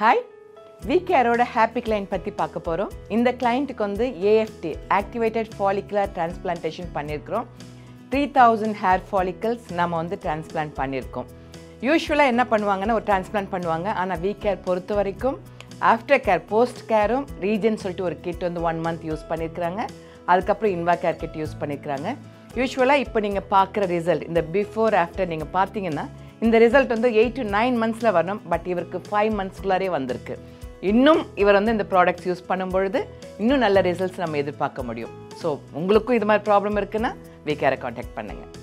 Hi, VCare oda happy client பத்தி பார்க்க போறோம். இந்த கிளையண்ட்க்கு வந்து AFT Activated Follicular Transplantation பண்ணிருக்கோம். 3000 hair follicles நாம வந்து transplant பண்ணிருக்கோம். Usually என்ன பண்ணுவாங்கன்னா ஒரு transplant பண்ணுவாங்க. ஆனா VCare பொறுத்த வரைக்கும் after care post care region சொல்லிட்டு ஒரு kit வந்து 1 month யூஸ் பண்ணிருக்காங்க. அதுக்கு அப்புறம் InvaCare kit யூஸ் பண்ணிருக்காங்க. Usually இப்போ நீங்க பார்க்குற ரிசல்ட் இந்த before after நீங்க பாத்தீங்கன்னா இந்த ரிசல்ட் வந்து 8 to 9 months ல வரணும் பட் இவருக்கு 5 months குள்ளாரே வந்திருக்கு இன்னும் இவர் வந்து இந்த ப்ராடக்ட்ஸ் யூஸ் பண்ணும்போது இன்னும் நல்ல ரிசல்ட்ஸ் நம்ம எதிர்பார்க்க முடியும் சோ உங்களுக்கு இது மாதிரி ப்ராப்ளம் இருக்குனா VCare-ஐ கான்டாக்ட் பண்ணுங்க